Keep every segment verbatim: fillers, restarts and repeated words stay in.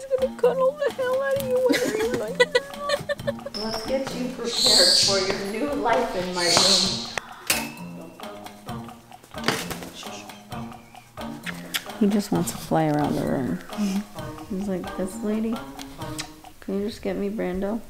He's gonna cuddle the hell out of you when you're like that. Let's get you prepared for your new life in my room. He just wants to fly around the room. Mm-hmm. He's like, this lady, can you just get me Brando?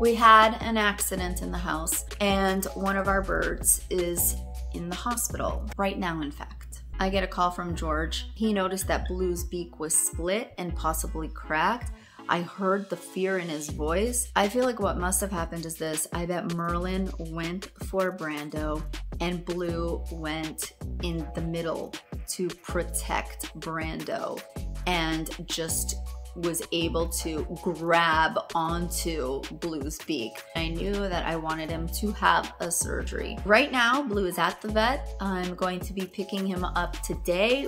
We had an accident in the house and one of our birds is in the hospital right now, in fact. I get a call from George. He noticed that Blue's beak was split and possibly cracked. I heard the fear in his voice. I feel like what must have happened is this. I bet Merlin went for Brando and Blue went in the middle to protect Brando and just was able to grab onto Blue's beak. I knew that I wanted him to have a surgery. Right now, Blue is at the vet. I'm going to be picking him up today.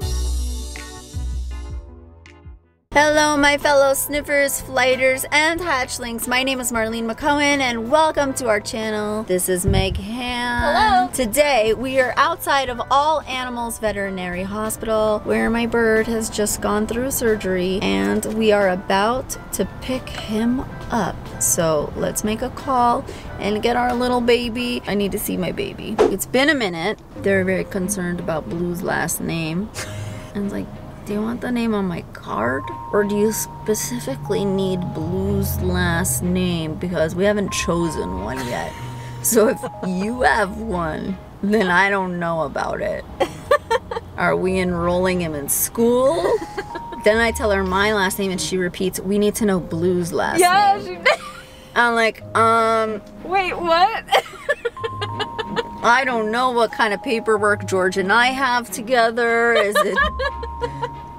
Hello, my fellow sniffers, flighters, and hatchlings. My name is Marlene McCohen, and welcome to our channel. This is Meg Ham. Hello. Today, we are outside of All Animals Veterinary Hospital, where my bird has just gone through surgery, and we are about to pick him up. So let's make a call and get our little baby. I need to see my baby. It's been a minute. They're very concerned about Blue's last name. And like, do you want the name on my card? Or do you specifically need Blue's last name? Because we haven't chosen one yet. So if you have one, then I don't know about it. Are we enrolling him in school? Then I tell her my last name and she repeats, we need to know Blue's last yeah, name. Yeah, she did. I'm like, um... wait, what? I don't know what kind of paperwork George and I have together. Is it...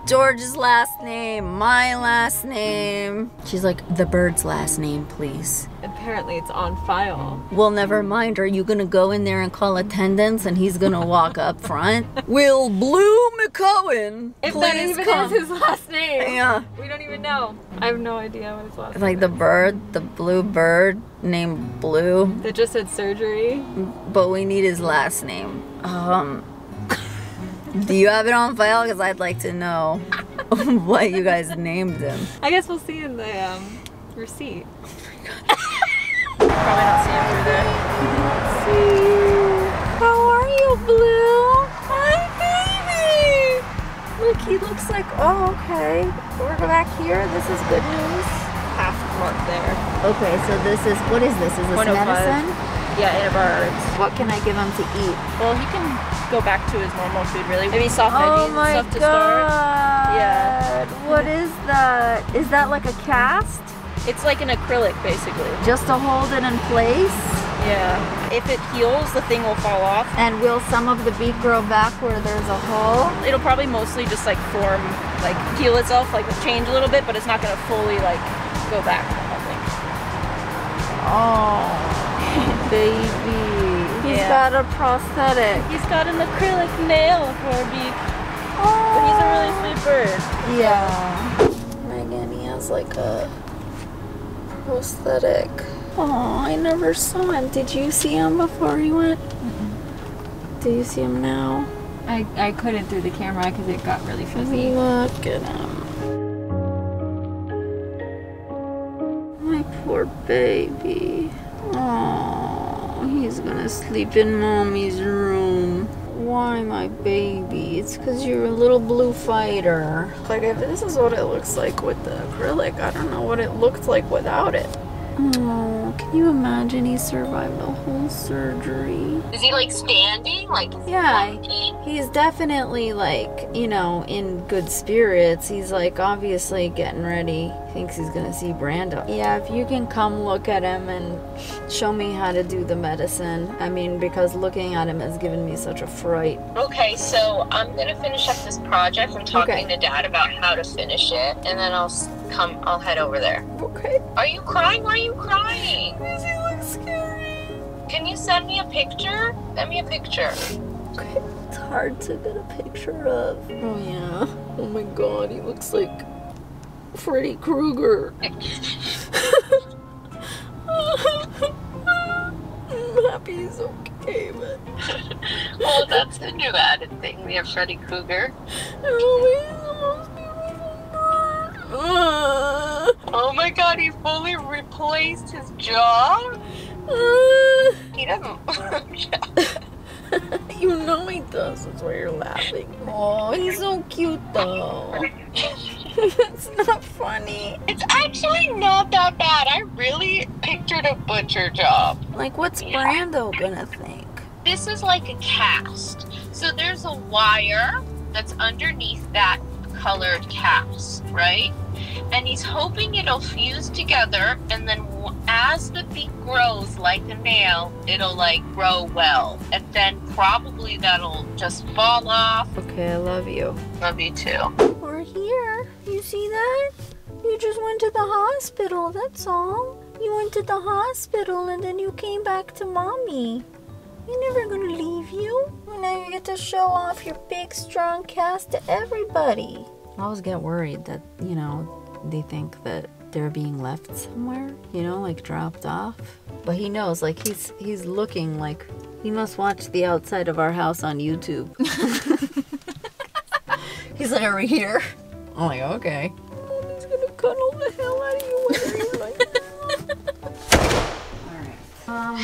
George's last name, my last name. She's like, the bird's last name, please. Apparently it's on file. Well, never mind. Are you gonna go in there and call attendance and he's gonna walk up front? Will Blue McCohen if please that even come? Is his last name. Yeah. We don't even know. I have no idea what his last name Like the bird, the blue bird named Blue. That just had surgery. But we need his last name. Um. Do you have it on file? Because I'd like to know what you guys named him. I guess we'll see in the um, receipt. Oh my God. Probably not see him through there. Let's see. How are you, Blue? Hi, baby. Look, he looks like, oh, okay. We're back here. This is good news. Half mark there. Okay, so this is, what is this? Is this medicine? Yeah, in a bird. What can I give him to eat? Well, he can go back to his normal food, really. Maybe soft veggies and stuff to start. Yeah. What is that? Is that like a cast? It's like an acrylic, basically. Just to hold it in place? Yeah. If it heals, the thing will fall off. And will some of the beak grow back where there's a hole? It'll probably mostly just like form, like heal itself, like change a little bit, but it's not going to fully like go back, I think. Oh. Baby, he's yeah. got a prosthetic. He's got an acrylic nail for a beak. Oh. But he's a really sweet bird. Yeah. Megan, he has like a prosthetic. Oh, I never saw him. Did you see him before he went? Mm-hmm. Do you see him now? I, I couldn't through the camera because it got really fuzzy. Look at him. My poor baby. Oh, he's gonna sleep in mommy's room. Why, my baby? It's because you're a little blue fighter. Like, if this is what it looks like with the acrylic, I don't know what it looked like without it. Oh. Oh, can you imagine he survived the whole surgery? Is he like standing? Like, is yeah, he he's definitely like, you know, in good spirits. He's like obviously getting ready. Thinks he's gonna see Brando. Yeah, if you can come look at him and show me how to do the medicine. I mean, because looking at him has given me such a fright. Okay, so I'm gonna finish up this project. I'm talking okay. to Dad about how to finish it, and then I'll come. I'll head over there. Okay. Are you crying? Why are you crying? Because he looks scary. Can you send me a picture? Send me a picture. Okay. It's hard to get a picture of. Oh yeah. Oh my God. He looks like Freddy Krueger. I'm happy he's okay, but... Well, that's the new added thing. We have Freddy Krueger. Oh, he's the most beautiful bird. Oh my God, he fully replaced his jaw? Uh, he doesn't... You know he does, that's why you're laughing. Oh, he's so cute though. That's not funny. It's actually not that bad. I really pictured a butcher job. Like, what's yeah. Brando gonna think? This is like a cast. So there's a wire that's underneath that colored cast, right? And he's hoping it'll fuse together, and then as the beak grows like a nail, it'll like grow well, and then probably that'll just fall off. Okay, I love you. Love you too. We're here. You see that? You just went to the hospital, that's all. You went to the hospital and then you came back to Mommy. You're never gonna leave you. Now you get to show off your big strong cast to everybody. I always get worried that, you know, they think that they're being left somewhere, you know, like dropped off. But he knows, like, he's he's looking like he must watch the outside of our house on YouTube. He's like, are we here? I'm like, okay. Oh, he's gonna cuddle the hell out of you when you're like. Alright. Um,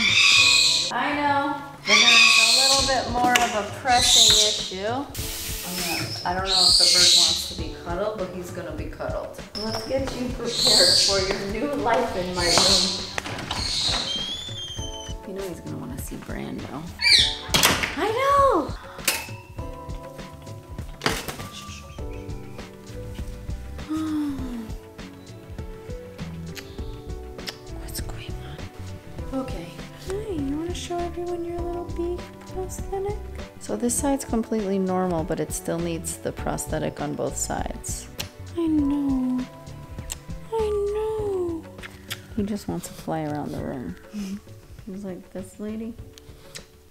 I know there's a little bit more of a pressing issue. I don't know if the bird wants to be cuddled, but he's gonna be cuddled. Let's get you prepared for your new life in my room. You know he's gonna wanna see Brando. I know! What's going on? Okay. Hi, you wanna show everyone your little beak prosthetic? So this side's completely normal, but it still needs the prosthetic on both sides. I know. I know. He just wants to fly around the room. He's like, this lady,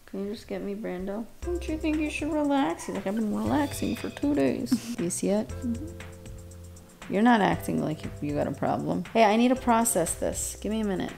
can you just get me Brando? Don't you think you should relax? He's like, I've been relaxing for two days. Do you see it? Mm-hmm. You're not acting like you got a problem. Hey, I need to process this. Give me a minute.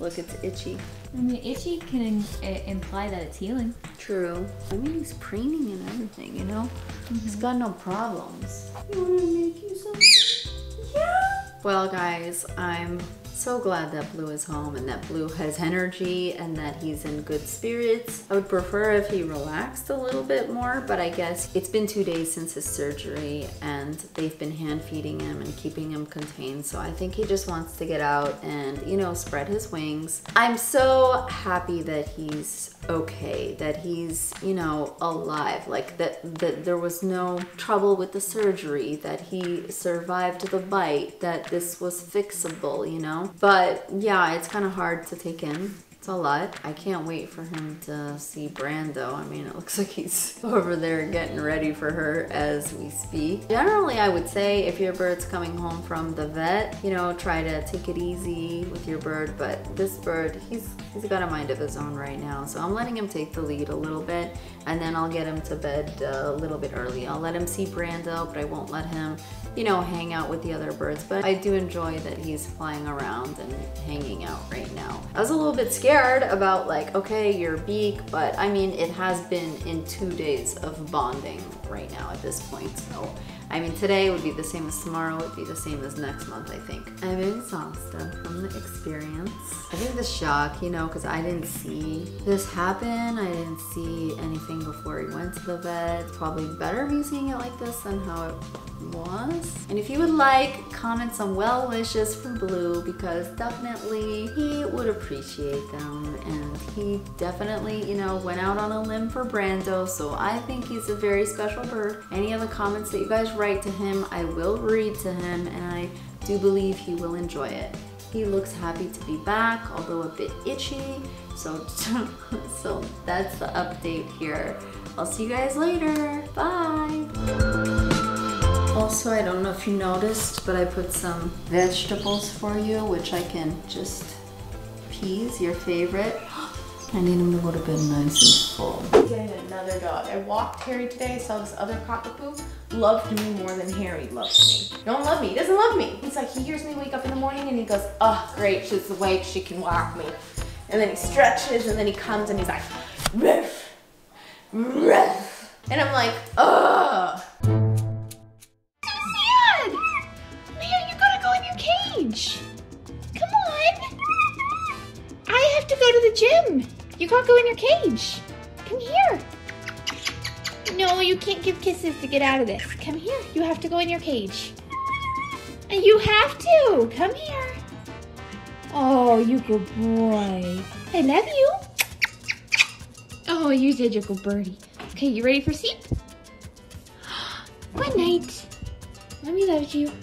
Look, it's itchy. I mean, itchy can imply that it's healing. True. I mean, he's preening and everything, you know? Mm-hmm. He's got no problems. You want me to make you something? Yeah! Well, guys, I'm so glad that Blue is home and that Blue has energy and that he's in good spirits. I would prefer if he relaxed a little bit more, but I guess it's been two days since his surgery and they've been hand feeding him and keeping him contained. So I think he just wants to get out and, you know, spread his wings. I'm so happy that he's okay, that he's, you know, alive, like that, that there was no trouble with the surgery, that he survived the bite, that this was fixable, you know? But yeah, it's kind of hard to take in. It's a lot. I can't wait for him to see Brando. I mean, it looks like he's over there getting ready for her as we speak. Generally, I would say if your bird's coming home from the vet, you know, try to take it easy with your bird. But this bird, he's he's got a mind of his own right now. So I'm letting him take the lead a little bit, and then I'll get him to bed a little bit early. I'll let him see Brando, but I won't let him, you know, hang out with the other birds. But I do enjoy that he's flying around and hanging out right now. I was a little bit scared scared about like, okay, your beak, but I mean, it has been in two days of bonding right now at this point, so I mean, today would be the same as tomorrow, would be the same as next month, I think. I'm exhausted from the experience. I think the shock, you know, because I didn't see this happen. I didn't see anything before he went to the vet. It's probably better me seeing it like this than how it was. And if you would like, comment some well wishes from Blue, because definitely he would appreciate them. And he definitely, you know, went out on a limb for Brando, so I think he's a very special bird. Any other comments that you guys write to him, I will read to him, and I do believe he will enjoy it. He looks happy to be back, although a bit itchy, so so that's the update here. I'll see you guys later. Bye. Also, I don't know if you noticed, but I put some vegetables for you, which I can just peas, your favorite. I need him to go to bed nice and full. Getting another dog. I walked Harry today, saw this other cockapoo. Loved me more than Harry loves me. Don't love me. He doesn't love me. He's like, he hears me wake up in the morning and he goes, oh, great, she's awake, she can walk me. And then he stretches and then he comes and he's like, ruff, ruff. And I'm like, ugh. So sad. Leo, you gotta go in your cage. Come on. I have to go to the gym. You can't go in your cage. Come here. No, you can't give kisses to get out of this. Come here. You have to go in your cage. And you have to. Come here. Oh, you good boy. I love you. Oh, you did your good birdie. Okay, you ready for sleep? Good night. Let me love you.